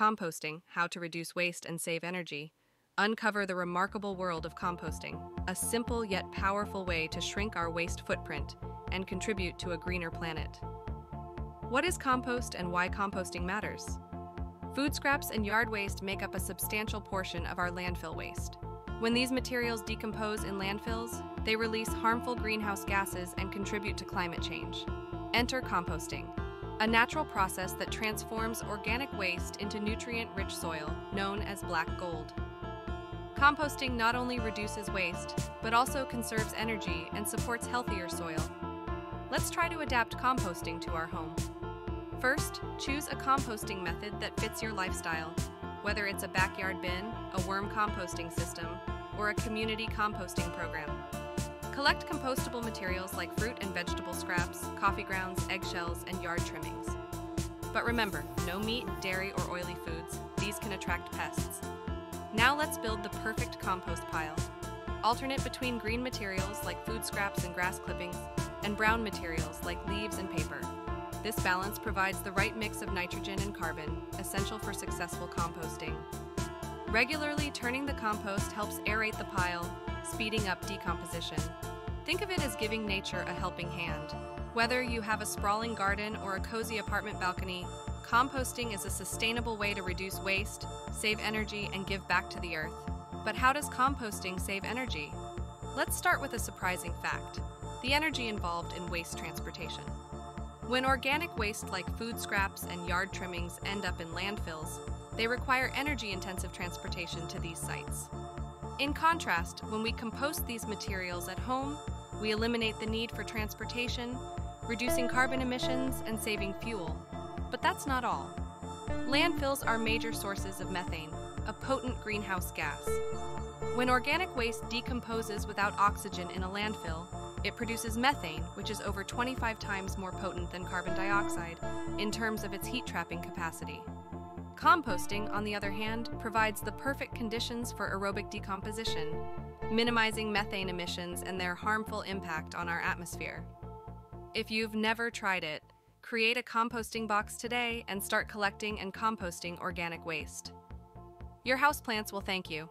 Composting, how to reduce waste and save energy. Uncover the remarkable world of composting, a simple yet powerful way to shrink our waste footprint and contribute to a greener planet. What is compost and why composting matters? Food scraps and yard waste make up a substantial portion of our landfill waste. When these materials decompose in landfills, they release harmful greenhouse gases and contribute to climate change. Enter composting, a natural process that transforms organic waste into nutrient-rich soil, known as black gold. Composting not only reduces waste, but also conserves energy and supports healthier soil. Let's try to adapt composting to our home. First, choose a composting method that fits your lifestyle. Whether it's a backyard bin, a worm composting system, or a community composting program. Collect compostable materials like fruit and vegetable scraps, coffee grounds, eggshells, and yard trimmings. But remember, no meat, dairy, or oily foods. These can attract pests. Now let's build the perfect compost pile. Alternate between green materials like food scraps and grass clippings, and brown materials like leaves and paper. This balance provides the right mix of nitrogen and carbon, essential for successful composting. Regularly turning the compost helps aerate the pile, speeding up decomposition. Think of it as giving nature a helping hand. Whether you have a sprawling garden or a cozy apartment balcony, composting is a sustainable way to reduce waste, save energy, and give back to the earth. But how does composting save energy? Let's start with a surprising fact: the energy involved in waste transportation. When organic waste like food scraps and yard trimmings end up in landfills, they require energy-intensive transportation to these sites. In contrast, when we compost these materials at home, we eliminate the need for transportation, reducing carbon emissions and saving fuel. But that's not all. Landfills are major sources of methane, a potent greenhouse gas. When organic waste decomposes without oxygen in a landfill, it produces methane, which is over 25 times more potent than carbon dioxide in terms of its heat-trapping capacity. Composting, on the other hand, provides the perfect conditions for aerobic decomposition, minimizing methane emissions and their harmful impact on our atmosphere. If you've never tried it, create a composting box today and start collecting and composting organic waste. Your houseplants will thank you.